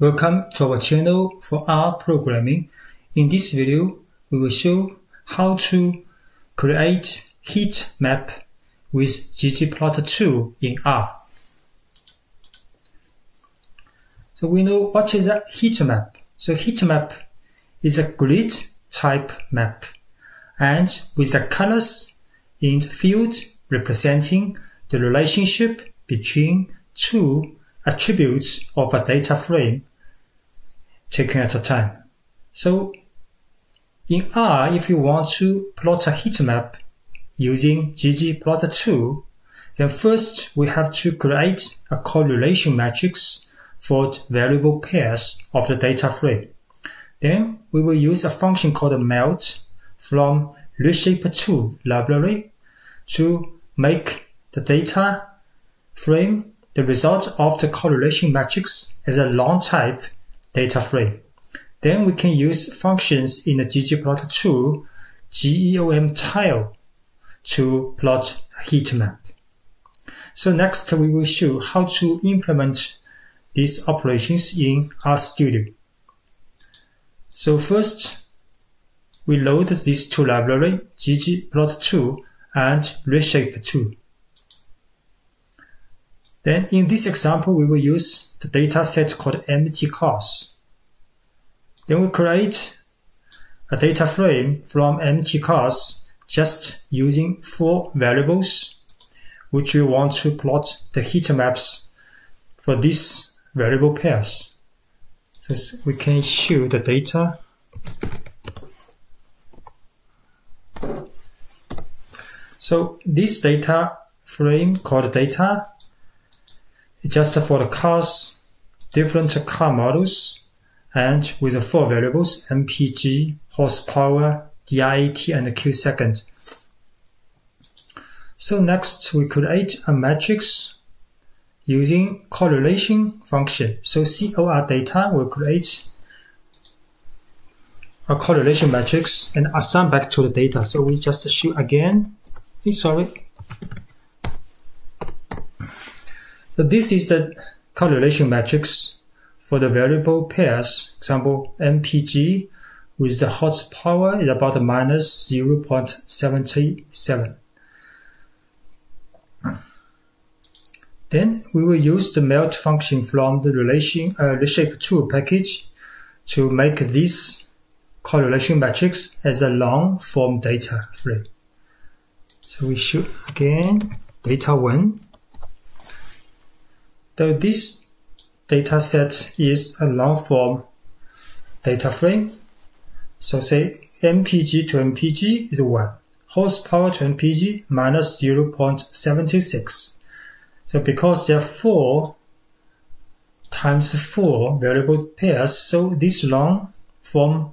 Welcome to our channel for R programming. In this video, we will show how to create heat map with ggplot2 in R. So we know what is a heat map. So heat map is a grid type map, and with the colors in the field representing the relationship between two attributes of a data frame taken at a time. So in R, if you want to plot a heat map using ggplot2, then first we have to create a correlation matrix for the variable pairs of the data frame. Then we will use a function called melt from reshape2 library to make the data frame the result of the correlation matrix as a long type data frame. Then we can use functions in the ggplot2 geom_tile to plot a heat map. So next we will show how to implement these operations in RStudio. So first we load these two libraries, ggplot2 and reshape2. Then in this example we will use the dataset called mtcars. Then we create a data frame from mtcars just using four variables, which we want to plot the heat maps for these variable pairs. So we can show the data. So this data frame called data is just for the cars, different car models, and with the four variables mpg, horsepower, diat, and q second. So next we create a matrix using correlation function. So cor data will create a correlation matrix and assign back to the data. So we just show again. So this is the correlation matrix for the variable pairs. Example MPG with the horsepower is about minus 0.77. Then we will use the melt function from the reshape2 package to make this correlation matrix as a long form data frame. So we should again data 1. So this data set is a long form data frame. So say MPG to MPG is 1. Horsepower to MPG minus 0.76. So because there are 4 times 4 variable pairs, so this long form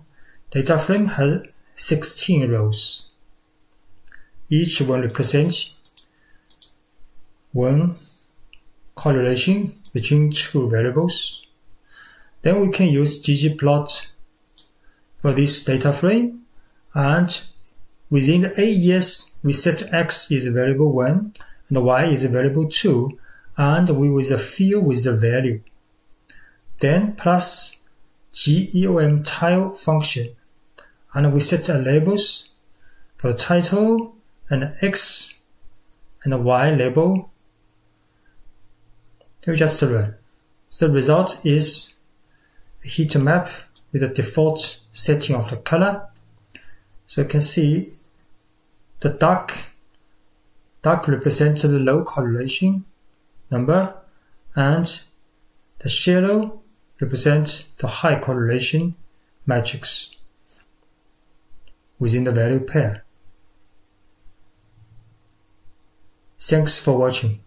data frame has 16 rows. Each one represents one correlation between two variables. Then we can use ggplot for this data frame, and within the AES we set x is variable 1 and y is variable 2, and we will fill with the value. Then plus geom_tile function, and we set a labels for the title and x and y label. We just run. So the result is a heat map with the default setting of the color. So you can see the dark represents the low correlation number, and the shadow represents the high correlation matrix within the value pair. Thanks for watching.